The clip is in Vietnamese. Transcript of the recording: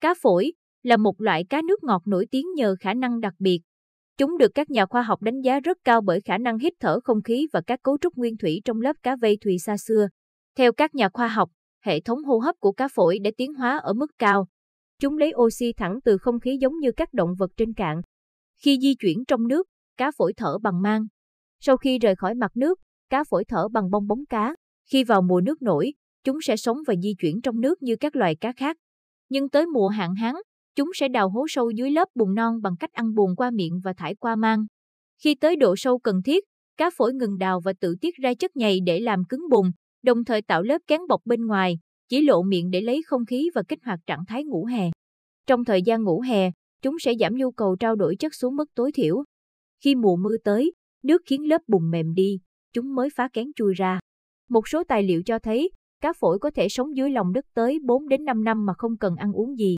Cá phổi là một loại cá nước ngọt nổi tiếng nhờ khả năng đặc biệt. Chúng được các nhà khoa học đánh giá rất cao bởi khả năng hít thở không khí và các cấu trúc nguyên thủy trong lớp cá vây thùy xa xưa. Theo các nhà khoa học, hệ thống hô hấp của cá phổi đã tiến hóa ở mức cao. Chúng lấy oxy thẳng từ không khí giống như các động vật trên cạn. Khi di chuyển trong nước, cá phổi thở bằng mang. Sau khi rời khỏi mặt nước, cá phổi thở bằng bong bóng cá. Khi vào mùa nước nổi, chúng sẽ sống và di chuyển trong nước như các loài cá khác. Nhưng tới mùa hạn hán, chúng sẽ đào hố sâu dưới lớp bùn non bằng cách ăn bùn qua miệng và thải qua mang. Khi tới độ sâu cần thiết, cá phổi ngừng đào và tự tiết ra chất nhầy để làm cứng bùn, đồng thời tạo lớp kén bọc bên ngoài, chỉ lộ miệng để lấy không khí và kích hoạt trạng thái ngủ hè. Trong thời gian ngủ hè, chúng sẽ giảm nhu cầu trao đổi chất xuống mức tối thiểu. Khi mùa mưa tới, nước khiến lớp bùn mềm đi, chúng mới phá kén chui ra. Một số tài liệu cho thấy, cá phổi có thể sống dưới lòng đất tới 4 đến 5 năm mà không cần ăn uống gì.